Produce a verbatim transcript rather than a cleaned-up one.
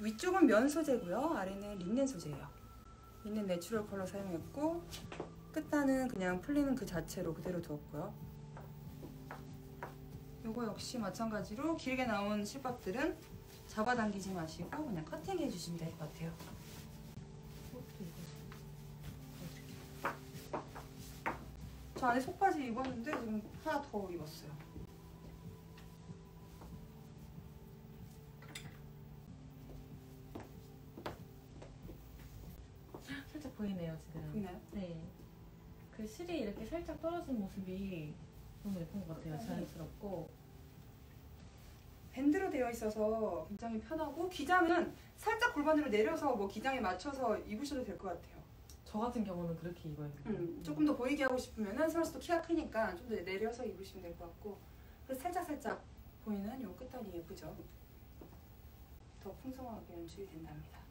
위쪽은 면 소재고요, 아래는 린넨 소재예요. 린넨 내추럴 컬러 사용했고, 끝단은 그냥 풀리는 그 자체로 그대로 두었고요. 요거 역시 마찬가지로 길게 나온 실밥들은 잡아당기지 마시고 그냥 커팅해 주시면 될 것 같아요. 저 안에 속바지 입었는데 지금 하나 더 입었어요. 살짝 보이네요 지금. 보이나요? 네. 그 실이 이렇게 살짝 떨어진 모습이 너무 예쁜 것 같아요. 자연스럽고. 밴드로 되어 있어서 굉장히 편하고, 기장은 살짝 골반으로 내려서 뭐 기장에 맞춰서 입으셔도 될 것 같아요. 저 같은 경우는 그렇게 입어요. 음, 조금 더 보이게 하고 싶으면은 사실 또 키가 크니까 좀 더 내려서 입으시면 될 것 같고, 그래서 살짝 살짝 보이는 요 끝단이 예쁘죠. 더 풍성하게 연출이 된답니다.